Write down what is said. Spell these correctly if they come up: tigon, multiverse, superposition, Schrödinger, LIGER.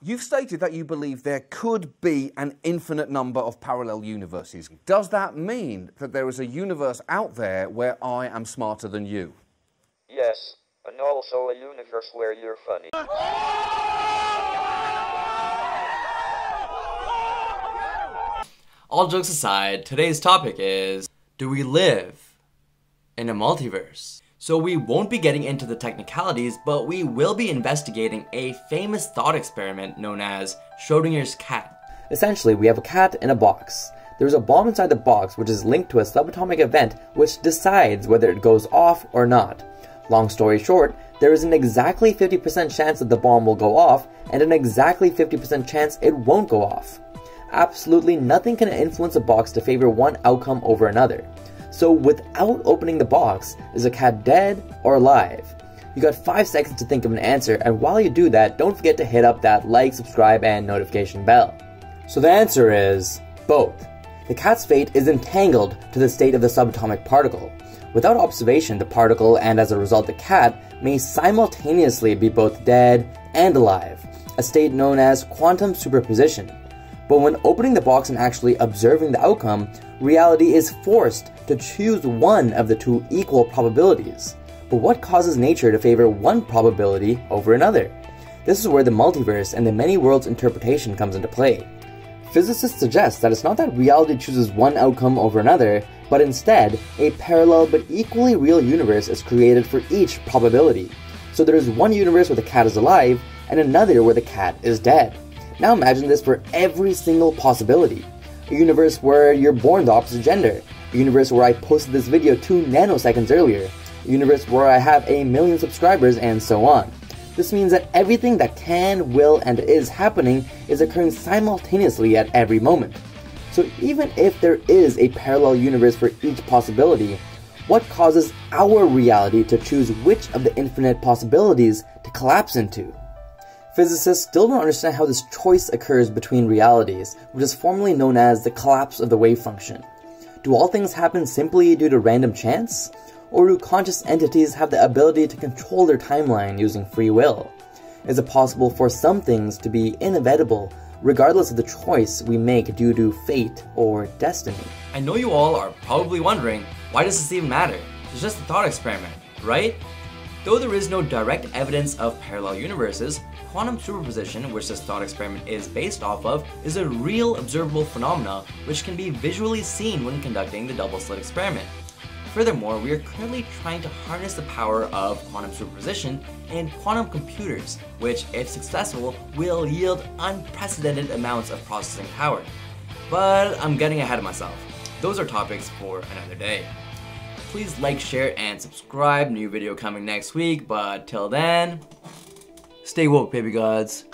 You've stated that you believe there could be an infinite number of parallel universes. Does that mean that there is a universe out there where I am smarter than you? Yes, and also a universe where you're funny. All jokes aside, today's topic is, do we live in a multiverse? So we won't be getting into the technicalities, but we will be investigating a famous thought experiment known as Schrödinger's cat. Essentially, we have a cat in a box. There's a bomb inside the box which is linked to a subatomic event which decides whether it goes off or not. Long story short, there is an exactly 50% chance that the bomb will go off and an exactly 50% chance it won't go off. Absolutely nothing can influence a box to favor one outcome over another. So without opening the box, is a cat dead or alive? You got 5 seconds to think of an answer, and while you do that, don't forget to hit up that like, subscribe, and notification bell. So the answer is both. The cat's fate is entangled to the state of the subatomic particle. Without observation, the particle, and as a result the cat, may simultaneously be both dead and alive, a state known as quantum superposition. But when opening the box and actually observing the outcome, reality is forced to choose one of the two equal probabilities. But what causes nature to favor one probability over another? This is where the multiverse and the many worlds interpretation comes into play. Physicists suggest that it's not that reality chooses one outcome over another, but instead, a parallel but equally real universe is created for each probability. So there is one universe where the cat is alive, and another where the cat is dead. Now imagine this for every single possibility. A universe where you're born the opposite gender. A universe where I posted this video 2 nanoseconds earlier. A universe where I have 1 million subscribers, and so on. This means that everything that can, will, and is happening is occurring simultaneously at every moment. So even if there is a parallel universe for each possibility, what causes our reality to choose which of the infinite possibilities to collapse into? Physicists still don't understand how this choice occurs between realities, which is formally known as the collapse of the wave function. Do all things happen simply due to random chance? Or do conscious entities have the ability to control their timeline using free will? Is it possible for some things to be inevitable, regardless of the choice we make due to fate or destiny? I know you all are probably wondering, why does this even matter? It's just a thought experiment, right? Though there is no direct evidence of parallel universes, quantum superposition, which this thought experiment is based off of, is a real observable phenomena which can be visually seen when conducting the double-slit experiment. Furthermore, we are currently trying to harness the power of quantum superposition and quantum computers, which, if successful, will yield unprecedented amounts of processing power. But I'm getting ahead of myself. Those are topics for another day. Please like, share, and subscribe. New video coming next week, but till then, stay woke, baby gods.